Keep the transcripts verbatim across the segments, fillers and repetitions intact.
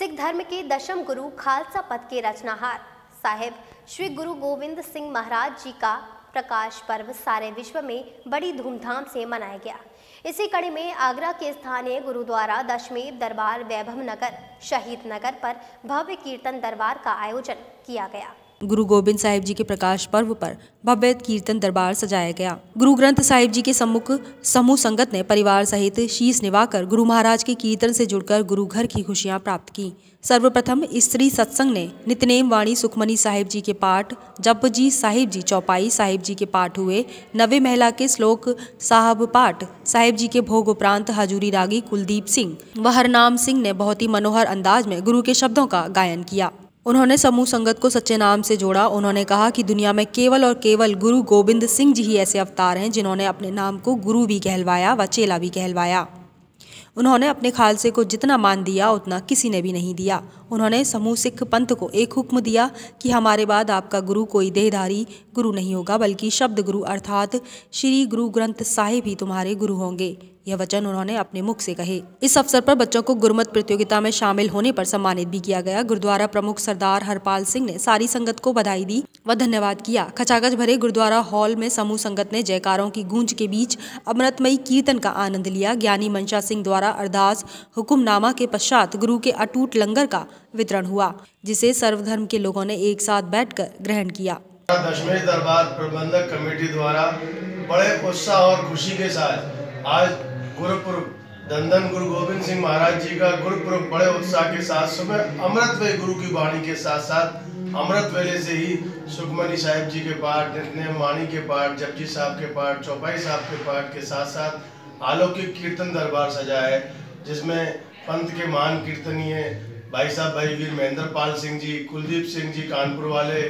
सिख धर्म के दशम गुरु खालसा पद के रचनाहार साहिब श्री गुरु गोबिंद सिंह महाराज जी का प्रकाश पर्व सारे विश्व में बड़ी धूमधाम से मनाया गया। इसी कड़ी में आगरा के स्थानीय गुरुद्वारा दशमेश दरबार वैभव नगर शहीद नगर पर भव्य कीर्तन दरबार का आयोजन किया गया। गुरु गोबिंद साहिब जी के प्रकाश पर्व पर भव्य कीर्तन दरबार सजाया गया। गुरु ग्रंथ साहिब जी के सम्मुख समूह संगत ने परिवार सहित शीश निवाकर गुरु महाराज के कीर्तन से जुड़कर गुरु घर की खुशियां प्राप्त की। सर्वप्रथम स्त्री सत्संग ने नितनेम वाणी सुखमणि साहिब जी के पाठ, जपजी साहिब जी चौपाई साहिब जी के पाठ हुए। नवे महिला के श्लोक साहब पाठ साहिब जी के भोग उपरांत हजूरी रागी कुलदीप सिंह व हर नाम सिंह ने बहुत ही मनोहर अंदाज में गुरु के शब्दों का गायन किया। उन्होंने समूह संगत को सच्चे नाम से जोड़ा। उन्होंने कहा कि दुनिया में केवल और केवल गुरु गोबिंद सिंह जी ही ऐसे अवतार हैं जिन्होंने अपने नाम को गुरु भी कहलवाया व चेला भी कहलवाया। उन्होंने अपने खालसे को जितना मान दिया उतना किसी ने भी नहीं दिया। उन्होंने समूह सिख पंथ को एक हुक्म दिया कि हमारे बाद आपका गुरु कोई देहधारी गुरु नहीं होगा, बल्कि शब्द गुरु अर्थात श्री गुरु ग्रंथ साहिब ही तुम्हारे गुरु होंगे। यह वचन उन्होंने अपने मुख से कहे। इस अवसर पर बच्चों को गुरमत प्रतियोगिता में शामिल होने पर सम्मानित भी किया गया। गुरुद्वारा प्रमुख सरदार हरपाल सिंह ने सारी संगत को बधाई दी व धन्यवाद किया। खचाखच भरे गुरुद्वारा हॉल में समूह संगत ने जयकारों की गूंज के बीच अमृतमयी कीर्तन का आनंद लिया। ज्ञानी मनसा सिंह द्वारा अरदास हुक्मनामा के पश्चात गुरु के अटूट लंगर का वितरण हुआ, जिसे सर्वधर्म के लोगों ने एक साथ बैठकर ग्रहण किया। दशमेश दरबार प्रबंधक कमेटी द्वारा बड़े उत्साह और खुशी के साथ आज गुरुपुरब धन गुरु गोबिंद सिंह महाराज जी का गुरुपुरब बड़े उत्साह के साथ सुबह अमृत वे गुरु की वाणी के साथ साथ अमृत वेले से ही सुखमणि साहिब जी के पाठ, नितनेम वाणी के पाठ, जपजी साहब के पाठ, चौपाई साहब के पाठ के साथ साथ अलौकिक कीर्तन दरबार सजा है, जिसमें पंथ के महान कीर्तनीय भाई साहब भाई वीर महेंद्र पाल सिंह जी, कुलदीप सिंह जी कानपुर वाले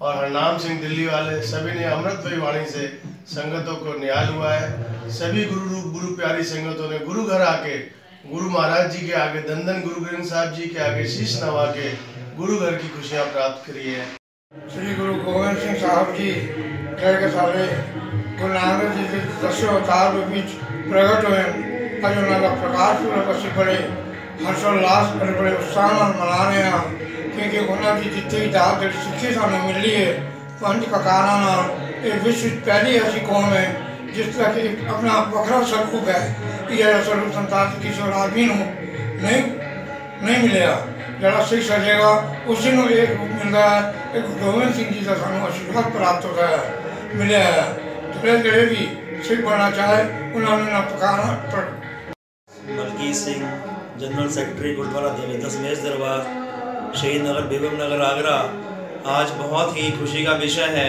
और हरनाम सिंह दिल्ली वाले सभी ने अमृतमयी वाणी से संगतों को निहाल हुआ है। सभी गुरु गुरु प्यारी संगतों ने गुरु घर आके गुरु महाराज जी के आगे धन धन गुरु ग्रंथ साहिब जी के आगे शीश नवा के गुरु घर की खुशियाँ प्राप्त करी है। श्री गुरु गोविंद सिंह साहब जी के सारे गुरु नानक जी के दसों अवतार के बीच प्रकट हुए। आज उनका प्रकाश पर्व बड़े हर्षोल्लास बड़े बड़े उत्साह मना रहे हैं, क्योंकि उन्होंने जितनी दाद सिक्खी सानू मिल रही है पंथ का कारण और ये विश्व पहली ऐसी कौम है जिसका कि अपना वखरा स्वरूप है। यह स्वरूप संतान किसी और आदमी नहीं नहीं मिलेगा। जरा सिख सजेगा उसी में एक रूप मिलता है। एक गोविंद सिंह जी का सानू आशीर्वाद प्राप्त होता है मिले है। जो जो भी सिख बनना चाहे उन्होंने पकाना पर... मलकित सिंह जनरल सेक्रेटरी गुरुद्वारा दशमेश दरबार शहीद नगर बेगम नगर आगरा। आज बहुत ही खुशी का विषय है,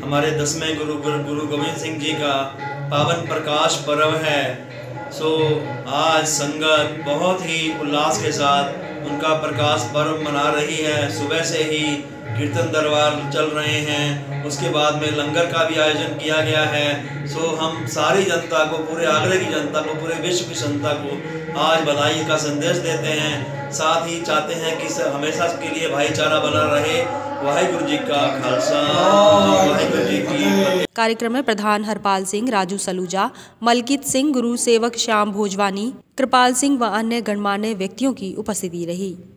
हमारे दसवें गुरु गुरु गोविंद सिंह जी का पावन प्रकाश पर्व है। सो आज संगत बहुत ही उल्लास के साथ उनका प्रकाश पर्व मना रही है। सुबह से ही कीर्तन दरबार चल रहे हैं, उसके बाद में लंगर का भी आयोजन किया गया है। सो हम सारी जनता को, पूरे आगरा की जनता को, पूरे विश्व की जनता को आज बधाई का संदेश देते हैं। साथ ही चाहते हैं कि हमेशा के लिए भाईचारा बना रहे। वाहिगुरु जी का खालसा, वाहिगुरु जी की। कार्यक्रम में प्रधान हरपाल सिंह, राजू सलूजा, मलकित सिंह, गुरु सेवक श्याम भोजवानी, कृपाल सिंह व अन्य गणमान्य व्यक्तियों की उपस्थिति रही।